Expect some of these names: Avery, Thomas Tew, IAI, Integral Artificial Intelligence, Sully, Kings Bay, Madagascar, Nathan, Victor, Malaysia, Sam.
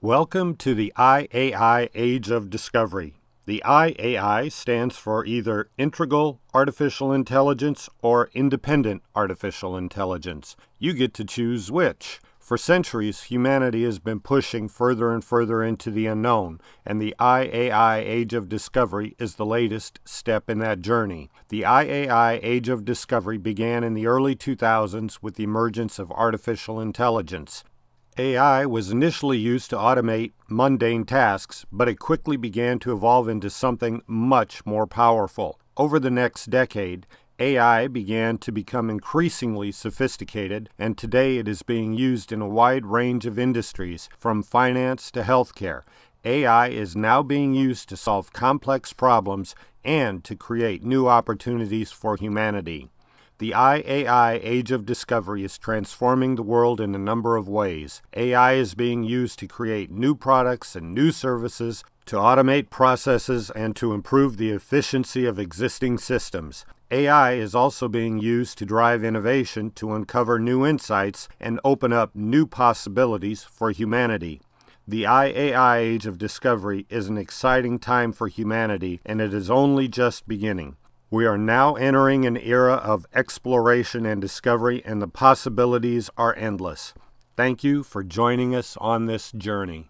Welcome to the IAI Age of Discovery. The IAI stands for either Integral Artificial Intelligence or Independent Artificial Intelligence. You get to choose which. For centuries, humanity has been pushing further and further into the unknown, and the IAI Age of Discovery is the latest step in that journey. The IAI Age of Discovery began in the early 2000s with the emergence of artificial intelligence. AI was initially used to automate mundane tasks, but it quickly began to evolve into something much more powerful. Over the next decade, AI began to become increasingly sophisticated, and today it is being used in a wide range of industries, from finance to healthcare. AI is now being used to solve complex problems and to create new opportunities for humanity. The IAI Age of Discovery is transforming the world in a number of ways. AI is being used to create new products and new services, to automate processes, and to improve the efficiency of existing systems. AI is also being used to drive innovation, to uncover new insights, and open up new possibilities for humanity. The IAI Age of Discovery is an exciting time for humanity, and it is only just beginning. We are now entering an era of exploration and discovery, and the possibilities are endless. Thank you for joining us on this journey.